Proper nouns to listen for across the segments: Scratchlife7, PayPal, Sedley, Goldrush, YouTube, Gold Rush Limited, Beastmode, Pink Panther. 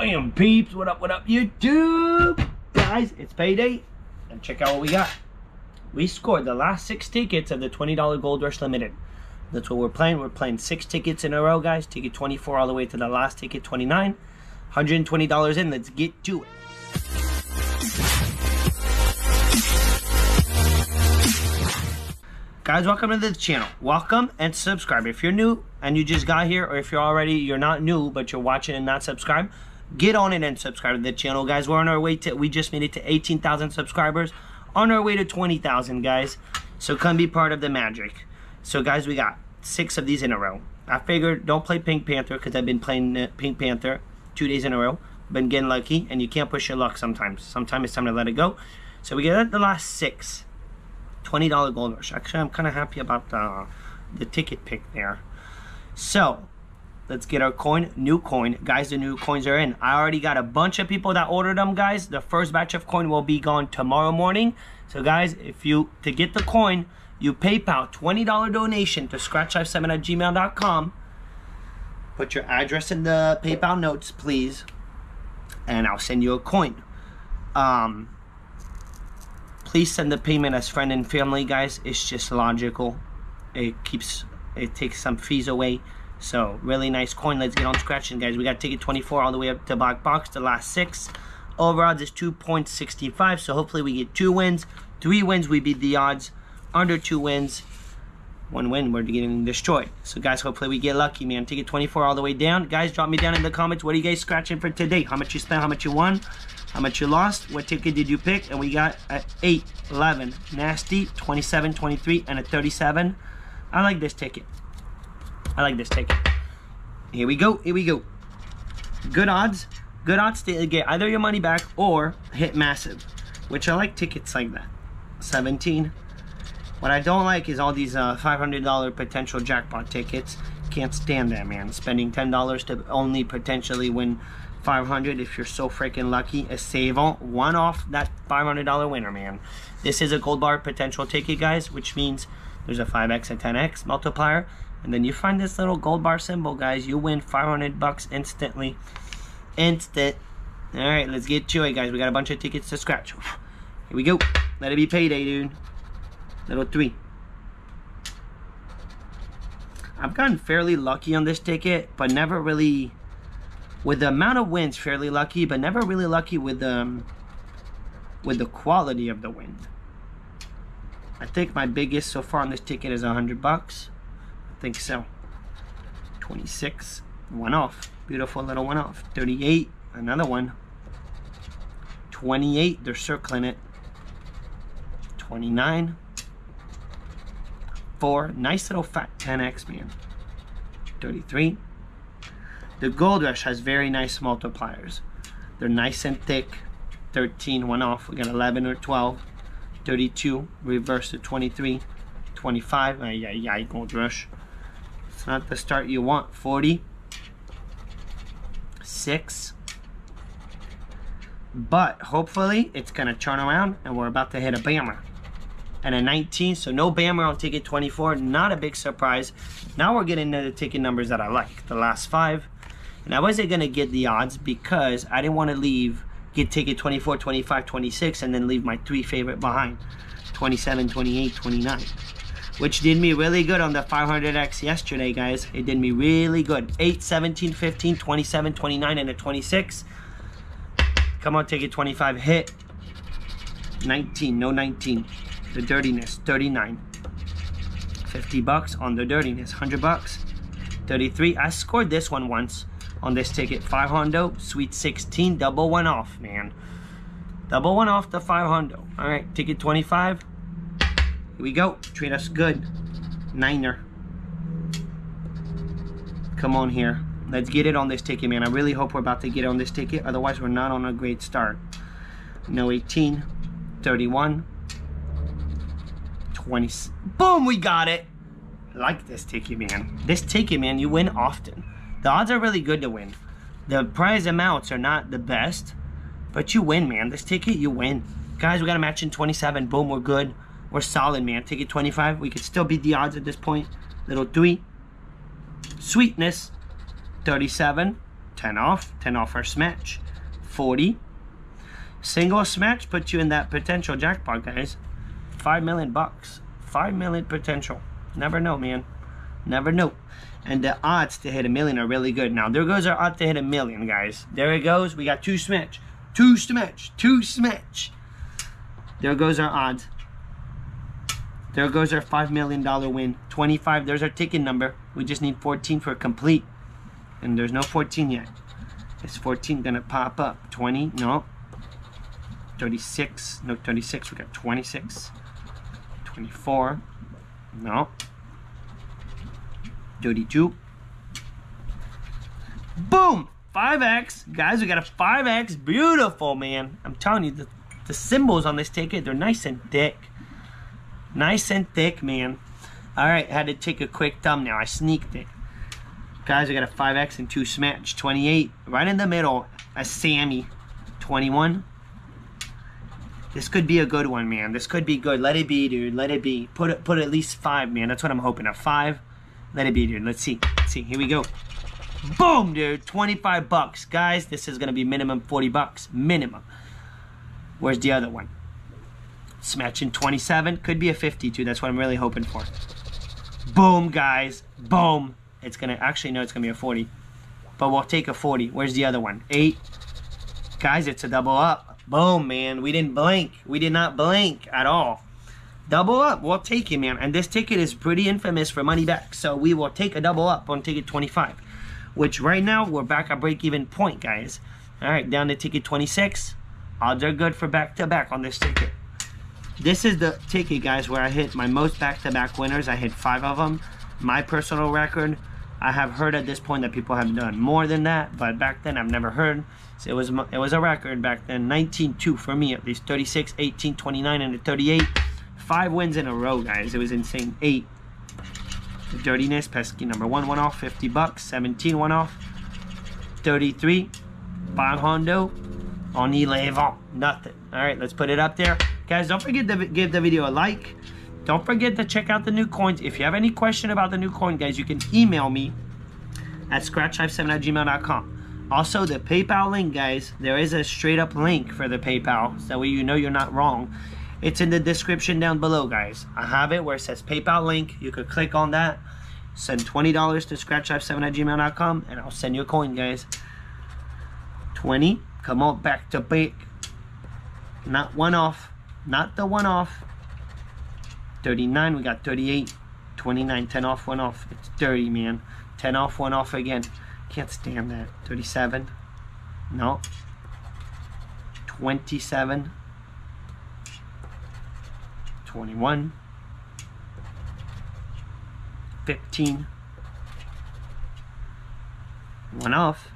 Bam, peeps, what up, YouTube? Guys, it's payday, and check out what we got. We scored the last 6 tickets of the $20 Gold Rush Limited. That's what we're playing. We're playing 6 tickets in a row, guys. Ticket 24 all the way to the last ticket 29. $120 in, let's get to it. Guys, welcome to the channel. Welcome and subscribe. If you're new and you just got here, or if you're not new but you're watching and not subscribed, get on it and subscribe to the channel, guys. We're on our way to, we just made it to 18,000 subscribers, on our way to 20,000, guys. So come be part of the magic. So guys, we got 6 of these in a row. I figured don't play Pink Panther because I've been playing Pink Panther 2 days in a row. Been getting lucky, and you can't push your luck sometimes. Sometimes it's time to let it go. So we got the last 6. $20 Gold Rush. Actually, I'm kind of happy about the ticket pick there. So, let's get our coin. New coin. Guys, the new coins are in. I already got a bunch of people that ordered them, guys. The first batch of coin will be gone tomorrow morning. So, guys, if you, to get the coin, you PayPal $20 donation to Scratchlife7@gmail.com. Put your address in the PayPal notes, please. And I'll send you a coin. Please send the payment as friend and family, guys. It's just logical. It takes some fees away. So really nice coin. Let's get on scratching, guys. We got ticket 24 all the way up to black box, the last 6. Overall is 2.65. So hopefully we get 2 wins. 3 wins, we beat the odds. Under 2 wins, 1 win, we're getting destroyed. So guys, hopefully we get lucky, man. Ticket 24 all the way down. Guys, drop me down in the comments. What are you guys scratching for today? How much you spent, how much you won? How much you lost? What ticket did you pick? And we got an 8, 11, nasty, 27, 23, and a 37. I like this ticket. I like this ticket. Here we go. Here we go. Good odds. Good odds to get either your money back or hit massive, which I like tickets like that. 17. What I don't like is all these $500 potential jackpot tickets. Can't stand that, man. Spending $10 to only potentially win 500 if you're so freaking lucky. A save-on, one off that $500 winner, man. This is a gold bar potential ticket, guys, which means there's a 5x and 10x multiplier, and then you find this little gold bar symbol, guys. You win 500 bucks instantly. Instant. All right, let's get to it, guys. We got a bunch of tickets to scratch. Here we go. Let it be payday, dude. Little 3. I've gotten fairly lucky on this ticket, but never really, with the amount of wins, fairly lucky, but never really lucky with the quality of the win. I think my biggest so far on this ticket is 100 bucks. I think so. 26, one off. Beautiful little one off. 38, another one. 28, they're circling it. 29. 4, nice little fat 10x, man. 33. The Gold Rush has very nice multipliers. They're nice and thick. 13, one off. We got 11 or 12. 32, reverse to 23. 25, Gold Rush. It's not the start you want. 40. 6. But hopefully it's going to turn around and we're about to hit a bammer. And a 19, so no bammer on ticket 24. Not a big surprise. Now we're getting into the ticket numbers that I like. The last 5. And I wasn't going to get the odds because I didn't want to leave, get ticket 24, 25, 26, and then leave my 3 favorite behind. 27, 28, 29. Which did me really good on the 500X yesterday, guys. It did me really good. 8, 17, 15, 27, 29, and a 26. Come on, ticket 25, hit. 19, no 19. The dirtiness, 39. 50 bucks on the dirtiness, 100 bucks. 33, I scored this one once. On this ticket, 5 hundo, sweet 16, double one off, man. Double one off the 5 hundo. All right, ticket 25. Here we go. Treat us good. 9er. Come on here. Let's get it on this ticket, man. I really hope we're about to get on this ticket. Otherwise, we're not on a great start. No 18. 31. 20. Boom, we got it. I like this ticket, man. This ticket, man, you win often. The odds are really good to win. The prize amounts are not the best, but you win, man. This ticket, you win. Guys, we got a match in 27. Boom, we're good. We're solid, man. Ticket 25. We could still beat the odds at this point. Little 3. Sweetness. 37. 10 off our smash, 40. Single smash puts you in that potential jackpot, guys. $5 million bucks, 5 million potential. Never know, man. Never know. And the odds to hit a million are really good. Now there goes our odds to hit a million, guys. There it goes. We got two smash, two smash, two smash. There goes our odds. There goes our $5 million win. 25. There's our ticket number. We just need 14 for complete. And there's no 14 yet. Is 14 gonna pop up? 20? No. 36? No, 36. We got 26. 24. No. 32. Boom! 5X. Guys, we got a 5X. Beautiful, man. I'm telling you, the symbols on this ticket, they're nice and thick. Nice and thick, man. Alright, had to take a quick thumbnail. I sneaked it. Guys, we got a 5X and two smash. 28. Right in the middle. A Sammy. 21. This could be a good one, man. This could be good. Let it be, dude. Let it be. Put at least 5, man. That's what I'm hoping. A 5. Let it be, dude. Let's see. Let's see. Here we go. Boom, dude. 25 bucks. Guys, this is going to be minimum 40 bucks. Minimum. Where's the other one? Smashing 27. Could be a 52. That's what I'm really hoping for. Boom, guys. Boom. It's going to... Actually, no, it's going to be a 40. But we'll take a 40. Where's the other one? 8. Guys, it's a double up. Boom, man. We didn't blink. We did not blink at all. Double up, we'll take it, man. And this ticket is pretty infamous for money back. So we will take a double up on ticket 25. Which right now, we're back at break-even point, guys. All right, down to ticket 26. Odds are good for back-to-back on this ticket. This is the ticket, guys, where I hit my most back-to-back winners. I hit 5 of them. My personal record, I have heard at this point that people have done more than that. But back then, I've never heard. So it was a record back then. 19-2 for me, at least. 36, 18, 29, and a 38. 5 wins in a row, guys. It was insane. 8. The dirtiness, pesky number 1 off, 50 bucks. 17, 1 off. 33. $500. On y les vent. Nothing. All right, let's put it up there. Guys, don't forget to give the video a like. Don't forget to check out the new coins. If you have any question about the new coin, guys, you can email me at scratchlife7@gmail.com. Also, the PayPal link, guys. There is a straight-up link for the PayPal. So that way you know you're not wrong. It's in the description down below, guys. I have it where it says PayPal link. You could click on that. Send $20 to scratchlife7@gmail.com and I'll send you a coin, guys. 20. Come on, back to back. Not 1 off. Not the 1 off. 39. We got 38. 29. 10 off, 1 off. It's dirty, man. 10 off, 1 off again. Can't stand that. 37. No. 27. 21, 15, 1 off,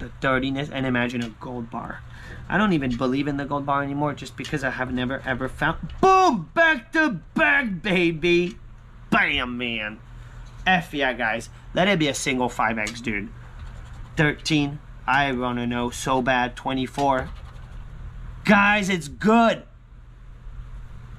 the dirtiness, and imagine a gold bar. I don't even believe in the gold bar anymore just because I have never ever found. Boom! Back to back, baby! Bam, man. F yeah, guys. Let it be a single 5X, dude. 13, I wanna know so bad. 24. Guys, it's good.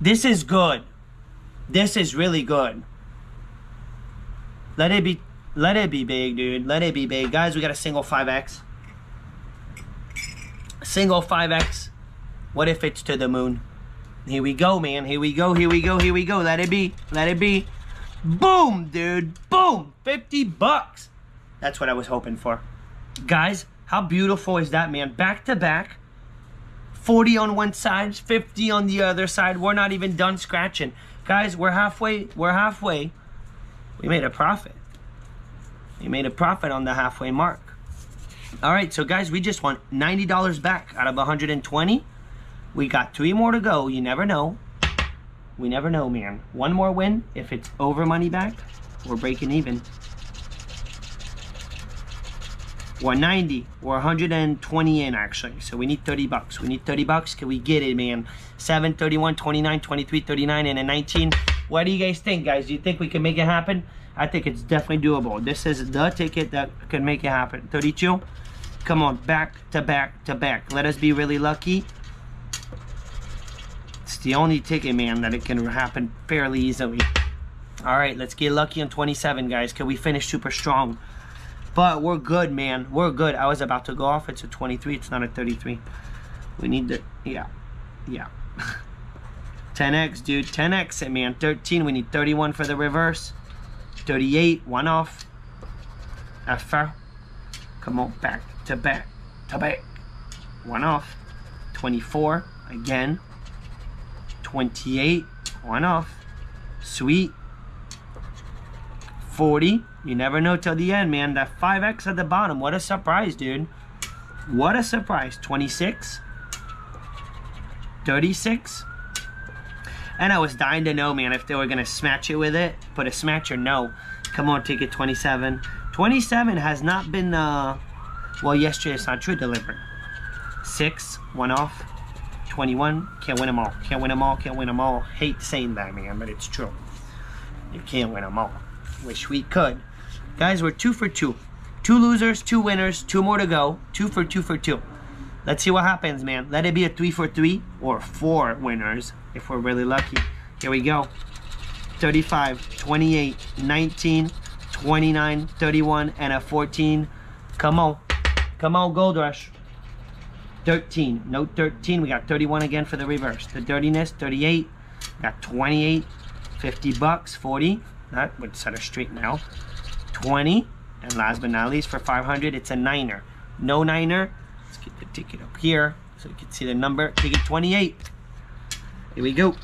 This is good. This is really good. Let it be big, dude. Let it be big. Guys, we got a single 5X. Single 5X. What if it's to the moon? Here we go, man. Here we go. Here we go. Here we go. Let it be. Let it be. Boom, dude. Boom. 50 bucks. That's what I was hoping for. Guys, how beautiful is that, man? Back to back. 40 on one side, 50 on the other side. We're not even done scratching. Guys, we're halfway. We're halfway. We made a profit. We made a profit on the halfway mark. All right, so guys, we just want $90 back out of 120. We got 3 more to go. You never know. We never know, man. 1 more win. If it's over money back, we're breaking even. 190. We're 120 in, actually. So we need 30 bucks. We need 30 bucks. Can we get it, man? 7, 31, 29, 23, 39, and a 19. What do you guys think, guys? Do you think we can make it happen? I think it's definitely doable. This is the ticket that can make it happen. 32. Come on. Back to back to back. Let us be really lucky. It's the only ticket, man, that it can happen fairly easily. All right. Let's get lucky on 27, guys. Can we finish super strong? But we're good, man. We're good. I was about to go off. It's a 23. It's not a 33. We need the... Yeah. Yeah. 10x, dude. 10x it, man. 13. We need 31 for the reverse. 38. One off. FR. Come on. Back to back. To back. One off. 24. Again. 28. One off. Sweet. 40. You never know till the end, man. That 5x at the bottom. What a surprise, dude. What a surprise. 26. 36. And I was dying to know, man, if they were going to smash it with it. But a smash or no. Come on, ticket 27. 27 has not been, well, yesterday it's not true delivered. 6. One off. 21. Can't win them all. Can't win them all. Can't win them all. Hate saying that, man, but it's true. You can't win them all. Wish we could. Guys, we're 2 for 2. 2 losers, 2 winners, 2 more to go. 2 for 2 for 2. Let's see what happens, man. Let it be a 3 for 3 or 4 winners if we're really lucky. Here we go. 35, 28, 19, 29, 31, and a 14. Come on. Come on, Gold Rush. 13. No 13. We got 31 again for the reverse. The dirtiness, 38. Got 28. 50 bucks, 40. That would set us straight now. 20, and last but not least for 500, it's a 9er. No 9er. Let's get the ticket up here so you can see the number. Ticket 28. Here we go.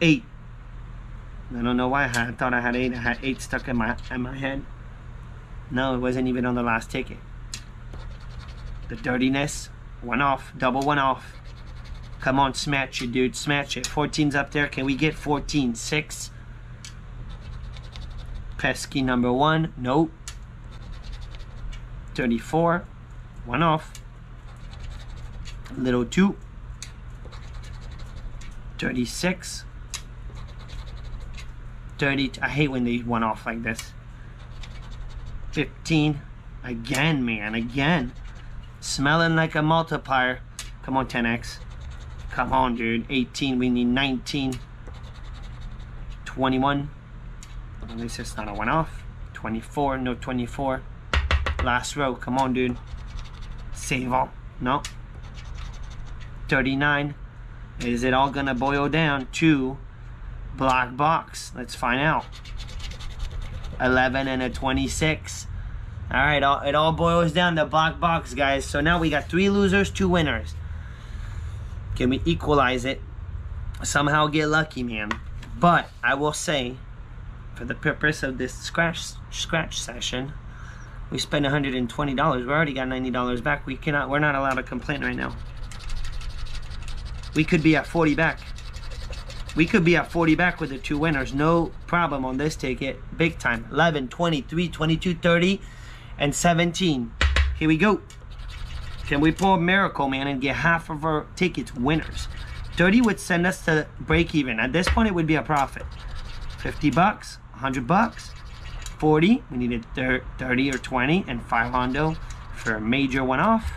8. I don't know why I thought I had 8. I had 8 stuck in my head. No, it wasn't even on the last ticket. The dirtiness. One off. Double one off. Come on, smash it, dude. Smash it. 14's up there. Can we get 14? 6. Pesky number 1, nope. 34, one off. Little 2. 36. 30, I hate when they one off like this. 15, again, man, again. Smelling like a multiplier. Come on, 10x. Come on, dude. 18, we need 19. 21. At least it's not a one-off. 24, no 24. Last row, come on, dude. Save all, no. 39. Is it all gonna boil down to black box? Let's find out. 11 and a 26. All right, it all boils down to black box, guys. So now we got 3 losers, 2 winners. Can we equalize it? Somehow get lucky, man. But I will say, for the purpose of this scratch session, we spent $120. We already got $90 back. We're not allowed to complain right now. We could be at 40 back. We could be at 40 back with the 2 winners. No problem on this ticket. Big time. 11, 23, 22, 30, and 17. Here we go. Can we pull a miracle, man, and get half of our tickets winners? 30 would send us to break even. At this point, it would be a profit. 50 bucks. 100 bucks, 40, we needed 30 or 20, and 5 hondo for a major one-off,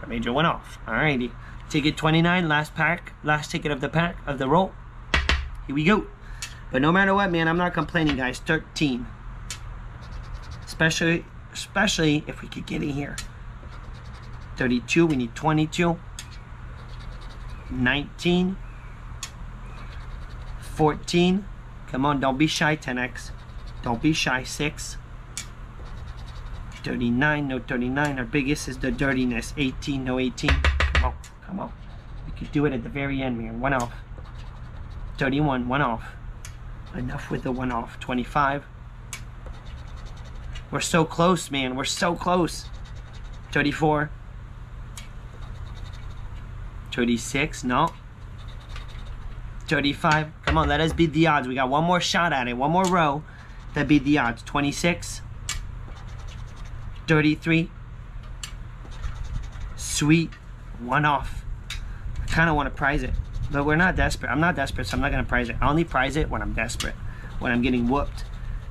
alrighty. Ticket 29, last pack, last ticket of the pack, of the roll, here we go. But no matter what, man, I'm not complaining, guys. 13, especially if we could get in here. 32, we need 22, 19, 14, come on, don't be shy, 10x. Don't be shy, 6. 39, no 39. Our biggest is the dirtiness. 18, no 18. Come on, come on. We could do it at the very end, man. One off. 31, one off. Enough with the one off. 25. We're so close, man. We're so close. 34. 36, no. 35. Come on, let us beat the odds. We got one more shot at it. One more row to beat the odds. 26. 33. Sweet. One off. I kind of want to prize it, but we're not desperate. I'm not desperate, so I'm not going to prize it. I only prize it when I'm desperate, when I'm getting whooped.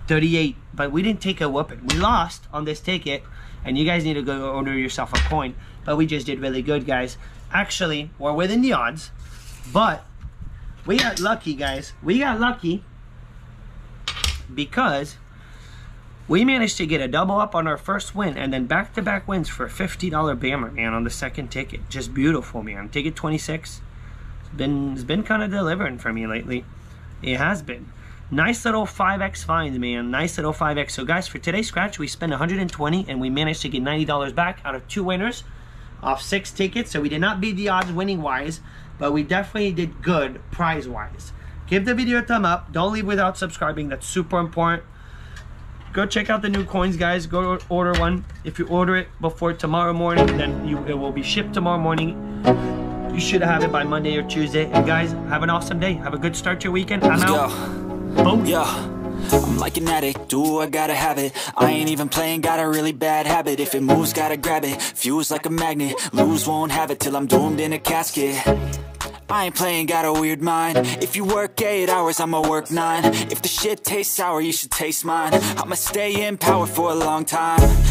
38. But we didn't take a whooping. We lost on this ticket, and you guys need to go order yourself a coin. But we just did really good, guys. Actually, we're within the odds, but we got lucky, guys. We got lucky because We managed to get a double up on our first win and then back-to-back wins for a $50 bammer, man, on the second ticket. Just beautiful, man. Ticket 26. It's been kind of delivering for me lately. It has been. Nice little 5x find, man. Nice little 5x. So, guys, for today's scratch, we spent $120 and we managed to get $90 back out of 2 winners off 6 tickets. So we did not beat the odds winning-wise, but we definitely did good prize-wise. Give the video a thumb up. Don't leave without subscribing. That's super important. Go check out the new coins, guys. Go order one. If you order it before tomorrow morning, then it will be shipped tomorrow morning. You should have it by Monday or Tuesday. And guys, have an awesome day. Have a good start to your weekend. I'm out. Boom. Yeah. I'm like an addict, do I gotta have it. I ain't even playing, got a really bad habit. If it moves, gotta grab it, fuse like a magnet. Lose, won't have it till I'm doomed in a casket. I ain't playing, got a weird mind. If you work 8 hours, I'ma work 9. If the shit tastes sour, you should taste mine. I'ma stay in power for a long time.